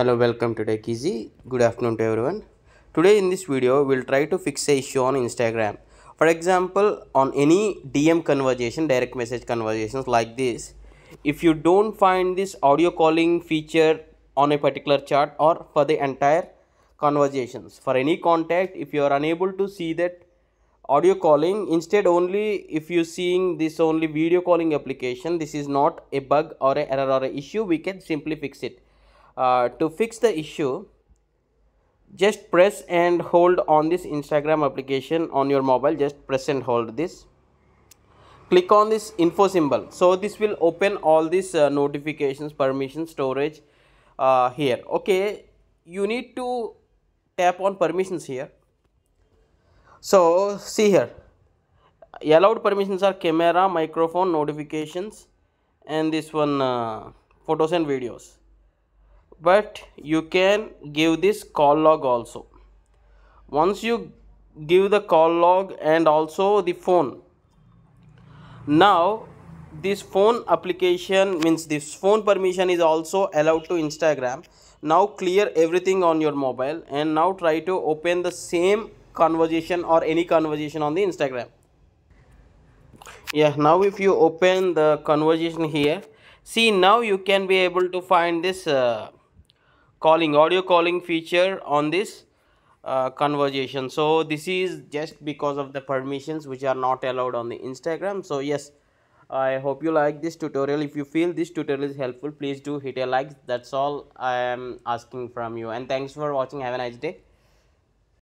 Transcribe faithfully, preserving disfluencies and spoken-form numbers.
Hello, welcome to Tech Easy. Good afternoon to everyone. Today in this video, we'll try to fix a issue on Instagram. For example, on any D M conversation, direct message conversations like this, if you don't find this audio calling feature on a particular chat or for the entire conversations, for any contact, if you are unable to see that audio calling, instead only if you seeing this only video calling application, this is not a bug or an error or an issue, we can simply fix it. Uh, to fix the issue, just press and hold on this Instagram application on your mobile. Just press and hold this. Click on this info symbol. So this will open all these uh, notifications, permission, storage uh, here. Okay, you need to tap on permissions here. So see here, allowed permissions are camera, microphone, notifications, and this one uh, photos and videos. But you can give this call log also. Once you give the call log and also the phone, now this phone application means this phone permission is also allowed to Instagram. Now clear everything on your mobile and now try to open the same conversation or any conversation on the Instagram. Yeah, now if you open the conversation here, see, now you can be able to find this uh, calling audio calling feature on this uh, conversation. So this is just because of the permissions which are not allowed on the Instagram. So yes, I hope you like this tutorial. If you feel this tutorial is helpful, please do hit a like. That's all I am asking from you, and thanks for watching. Have a nice day.